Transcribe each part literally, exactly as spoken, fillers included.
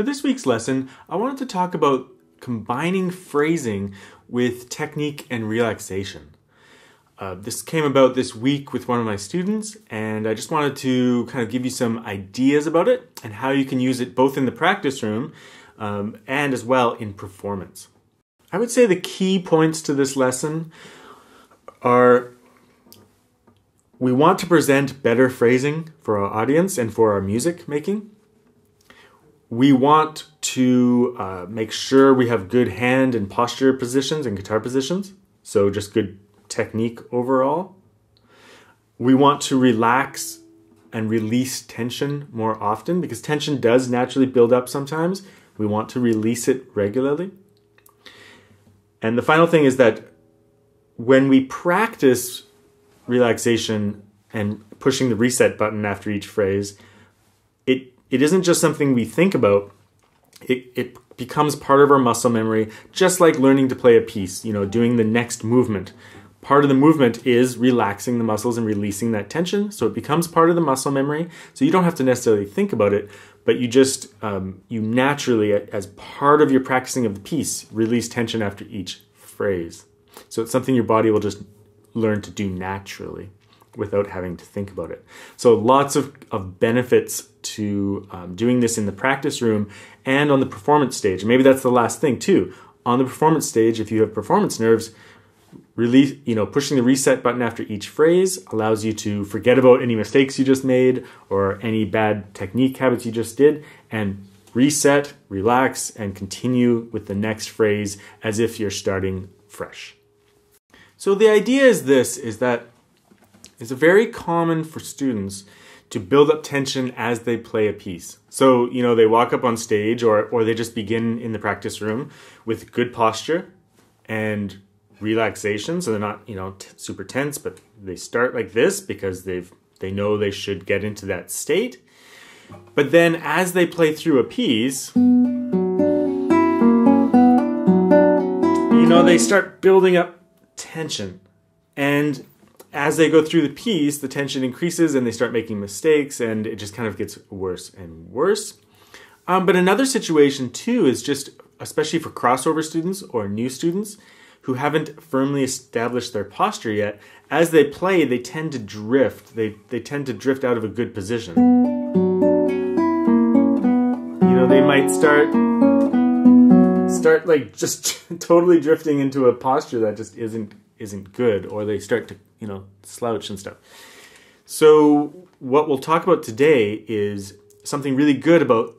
For this week's lesson, I wanted to talk about combining phrasing with technique and relaxation. Uh, this came about this week with one of my students, and I just wanted to kind of give you some ideas about it and how you can use it both in the practice room um, and as well in performance. I would say the key points to this lesson are we want to present better phrasing for our audience and for our music making. We want to uh, make sure we have good hand and posture positions and guitar positions, so just good technique overall. We want to relax and release tension more often because tension does naturally build up sometimes. We want to release it regularly. And the final thing is that when we practice relaxation and pushing the reset button after each phrase, it, it isn't just something we think about. It, it becomes part of our muscle memory, just like learning to play a piece, you know, doing the next movement. Part of the movement is relaxing the muscles and releasing that tension, so it becomes part of the muscle memory. So you don't have to necessarily think about it, but you just, um, you naturally, as part of your practicing of the piece, release tension after each phrase. So it's something your body will just learn to do naturally without having to think about it. So lots of, of benefits to um, doing this in the practice room and on the performance stage. Maybe that's the last thing too. On the performance stage, if you have performance nerves, Release, you know, pushing the reset button after each phrase allows you to forget about any mistakes you just made or any bad technique habits you just did and reset, relax, and continue with the next phrase as if you're starting fresh. So the idea is this, is that it's very common for students to build up tension as they play a piece. So, you know, they walk up on stage or, or they just begin in the practice room with good posture and relaxation, so they're not, you know, t super tense, but they start like this because they've they know they should get into that state. But then as they play through a piece, you know, they start building up tension. And as they go through the piece, the tension increases and they start making mistakes and it just kind of gets worse and worse. Um, but another situation too is just, especially for crossover students or new students, who haven't firmly established their posture yet, as they play, they tend to drift. They, they tend to drift out of a good position. You know, they might start, start like just totally drifting into a posture that just isn't, isn't good, or they start to, you know, slouch and stuff. So what we'll talk about today is something really good about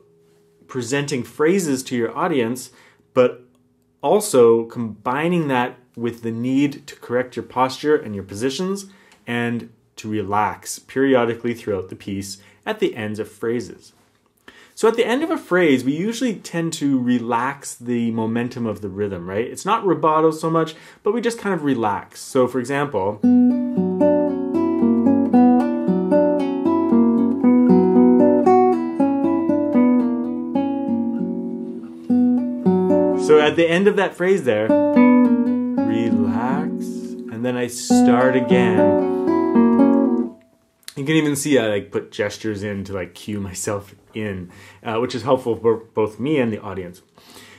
presenting phrases to your audience, but also combining that with the need to correct your posture and your positions and to relax periodically throughout the piece at the ends of phrases. So at the end of a phrase, we usually tend to relax the momentum of the rhythm, right? It's not rubato so much, but we just kind of relax. So for example, so at the end of that phrase there, relax, and then I start again. You can even see I like put gestures in to like cue myself in, uh, which is helpful for both me and the audience.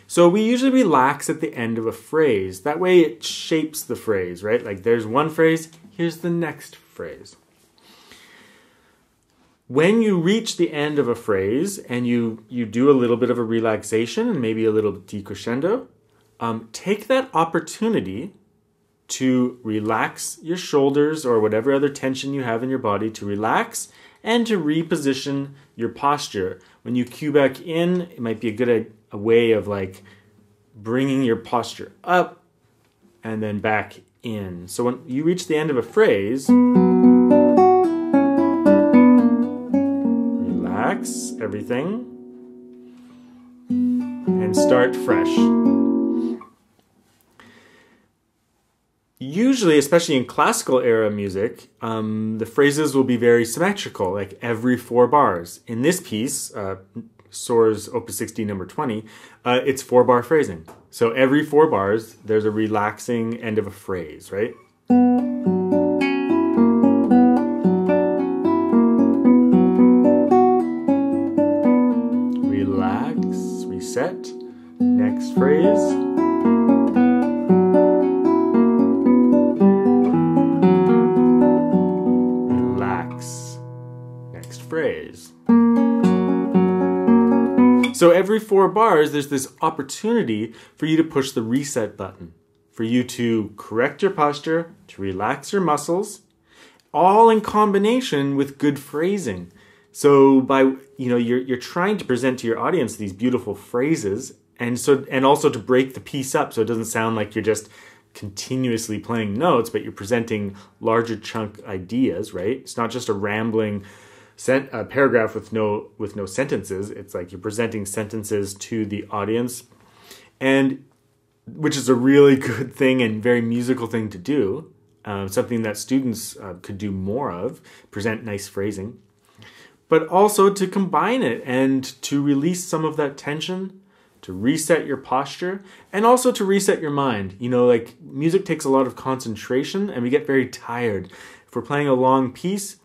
So we usually relax at the end of a phrase. That way it shapes the phrase, right? Like there's one phrase, here's the next phrase. When you reach the end of a phrase and you, you do a little bit of a relaxation and maybe a little decrescendo, um, take that opportunity to relax your shoulders or whatever other tension you have in your body, to relax and to reposition your posture. When you cue back in, it might be a good a, a way of like bringing your posture up and then back in. So when you reach the end of a phrase, everything and start fresh. Usually, especially in classical era music, um, the phrases will be very symmetrical, like every four bars. In this piece, uh, Sor's Opus sixty number twenty, uh, it's four bar phrasing. So every four bars, there's a relaxing end of a phrase, right? Relax, reset, next phrase. Relax, next phrase. So every four bars, there's this opportunity for you to push the reset button, for you to correct your posture, to relax your muscles, all in combination with good phrasing. So by, you know, you're, you're trying to present to your audience these beautiful phrases, and so, and also to break the piece up so it doesn't sound like you're just continuously playing notes, but you're presenting larger chunk ideas, right? It's not just a rambling sent a paragraph with no, with no sentences. It's like you're presenting sentences to the audience, and which is a really good thing and very musical thing to do. Uh, something that students uh, could do more of, present nice phrasing, but also to combine it and to release some of that tension, to reset your posture, and also to reset your mind. You know, like music takes a lot of concentration and we get very tired. If we're playing a long piece,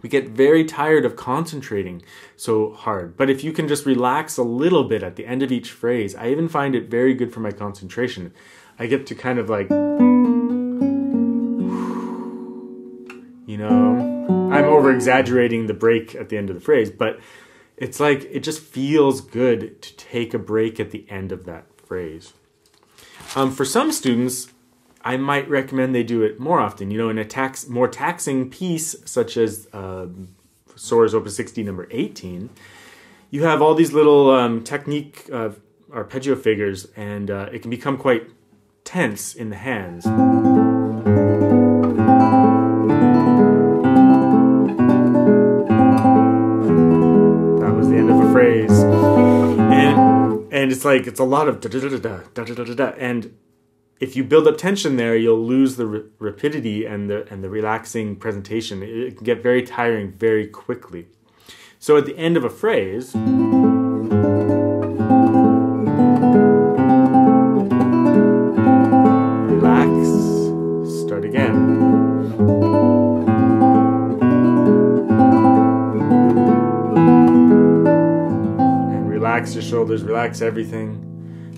we get very tired of concentrating so hard. But if you can just relax a little bit at the end of each phrase, I even find it very good for my concentration. I get to kind of like, you know, I'm over-exaggerating the break at the end of the phrase, but it's like, it just feels good to take a break at the end of that phrase. Um, for some students, I might recommend they do it more often. You know, in a tax, more taxing piece, such as uh, Sor's Opus sixty, number eighteen, you have all these little um, technique uh, arpeggio figures, and uh, it can become quite tense in the hands. And it's like, it's a lot of da-da-da-da, da-da-da-da-da. And if you build up tension there, you'll lose the rapidity and the, and the relaxing presentation. It can get very tiring very quickly. So at the end of a phrase, relax, start again. Relax your shoulders, relax everything,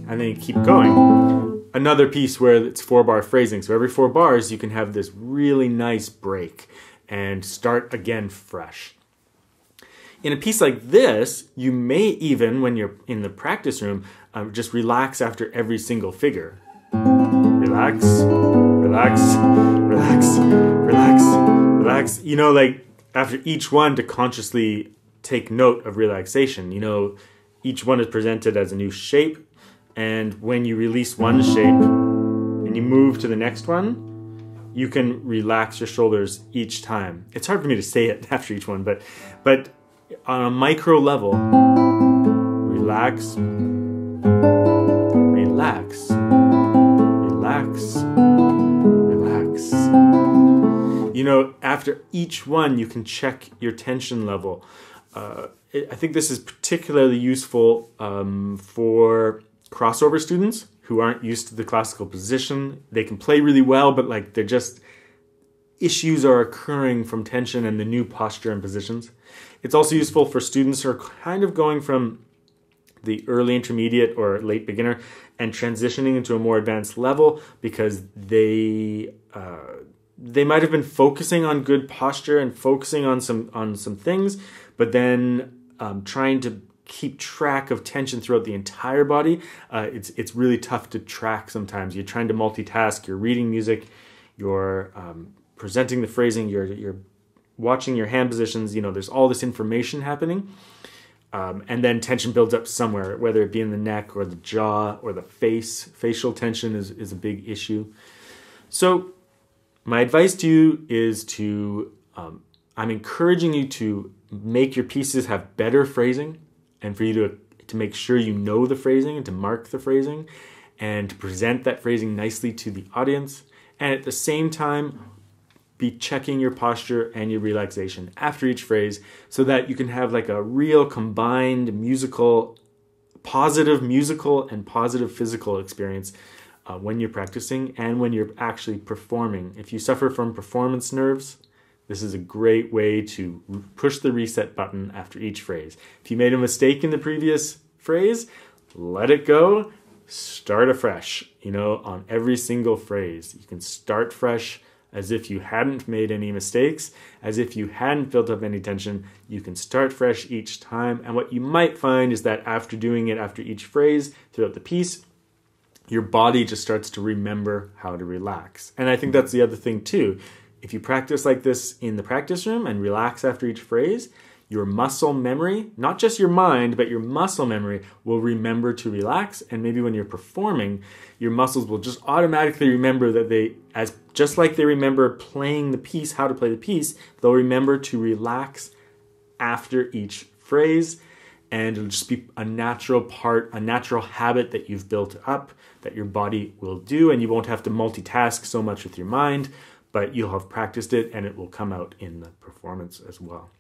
and then you keep going. Another piece where it's four bar phrasing. So every four bars you can have this really nice break and start again fresh. In a piece like this, you may even, when you're in the practice room, um, just relax after every single figure. Relax, relax, relax, relax, relax. You know, like after each one to consciously take note of relaxation, you know, each one is presented as a new shape, and when you release one shape and you move to the next one, you can relax your shoulders each time. It's hard for me to say it after each one, but, but on a micro level, relax, relax, relax, relax. You know, after each one, you can check your tension level. Uh, I think this is particularly useful um, for crossover students who aren't used to the classical position. They can play really well, but like they're just, issues are occurring from tension and the new posture and positions. It's also useful for students who are kind of going from the early intermediate or late beginner and transitioning into a more advanced level, because they uh, they might have been focusing on good posture and focusing on some on some things, but then um, trying to keep track of tension throughout the entire body, uh, it's, it's really tough to track sometimes. You're trying to multitask, you're reading music, you're um, presenting the phrasing, you're, you're watching your hand positions, you know, there's all this information happening. Um, and then tension builds up somewhere, whether it be in the neck or the jaw or the face. Facial tension is, is a big issue. So my advice to you is to, um, I'm encouraging you to make your pieces have better phrasing, and for you to, to make sure you know the phrasing and to mark the phrasing and to present that phrasing nicely to the audience. And at the same time, be checking your posture and your relaxation after each phrase so that you can have like a real combined musical, positive musical and positive physical experience uh, when you're practicing and when you're actually performing. If you suffer from performance nerves, this is a great way to push the reset button after each phrase. If you made a mistake in the previous phrase, let it go, start afresh, you know, on every single phrase. You can start fresh as if you hadn't made any mistakes, as if you hadn't built up any tension. You can start fresh each time. And what you might find is that after doing it, after each phrase throughout the piece, your body just starts to remember how to relax. And I think that's the other thing too. If you practice like this in the practice room and relax after each phrase, your muscle memory, not just your mind, but your muscle memory will remember to relax. And maybe when you're performing, your muscles will just automatically remember that they, as just like they remember playing the piece, how to play the piece, they'll remember to relax after each phrase. And it'll just be a natural part, a natural habit that you've built up that your body will do. And you won't have to multitask so much with your mind, but you'll have practiced it and it will come out in the performance as well.